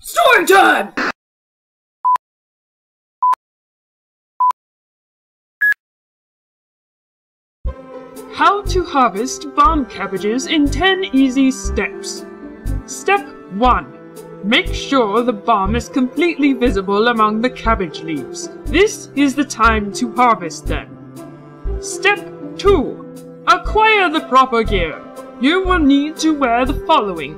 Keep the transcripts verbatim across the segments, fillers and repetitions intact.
Story time! How to harvest bomb cabbages in ten easy steps. Step one. Make sure the bomb is completely visible among the cabbage leaves. This is the time to harvest them. Step two. Acquire the proper gear. You will need to wear the following: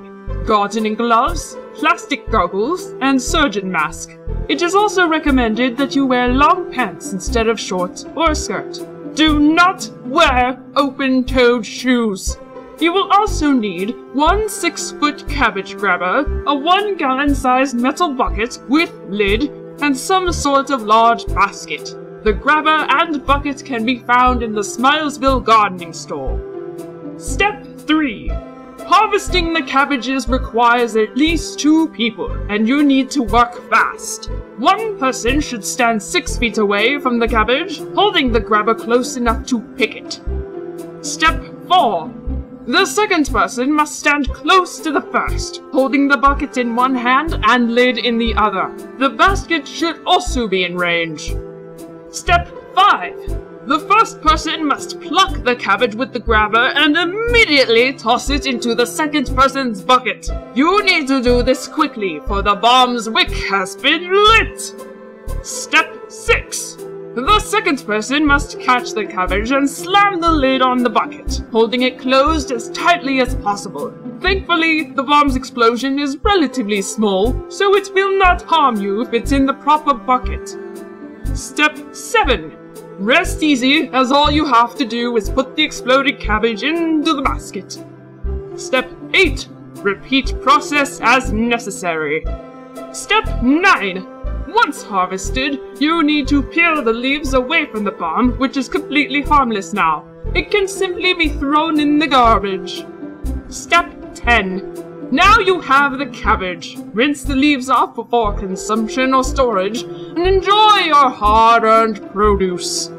gardening gloves, plastic goggles, and surgeon mask. It is also recommended that you wear long pants instead of shorts or a skirt. Do not wear open-toed shoes. You will also need one six-foot cabbage grabber, a one-gallon sized metal bucket with lid, and some sort of large basket. The grabber and bucket can be found in the Smilesville Gardening Store. Step three. Harvesting the cabbages requires at least two people, and you need to work fast. One person should stand six feet away from the cabbage, holding the grabber close enough to pick it. Step four. The second person must stand close to the first, holding the bucket in one hand and lid in the other. The basket should also be in range. Step five. The first person must pluck the cabbage with the grabber and immediately toss it into the second person's bucket. You need to do this quickly, for the bomb's wick has been lit! Step six. The second person must catch the cabbage and slam the lid on the bucket, holding it closed as tightly as possible. Thankfully, the bomb's explosion is relatively small, so it will not harm you if it's in the proper bucket. Step seven. Rest easy, as all you have to do is put the exploded cabbage into the basket. Step eight. Repeat process as necessary. Step nine. Once harvested, you need to peel the leaves away from the bomb, which is completely harmless now. It can simply be thrown in the garbage. Step ten. Now you have the cabbage. Rinse the leaves off before consumption or storage, and enjoy your hard-earned produce.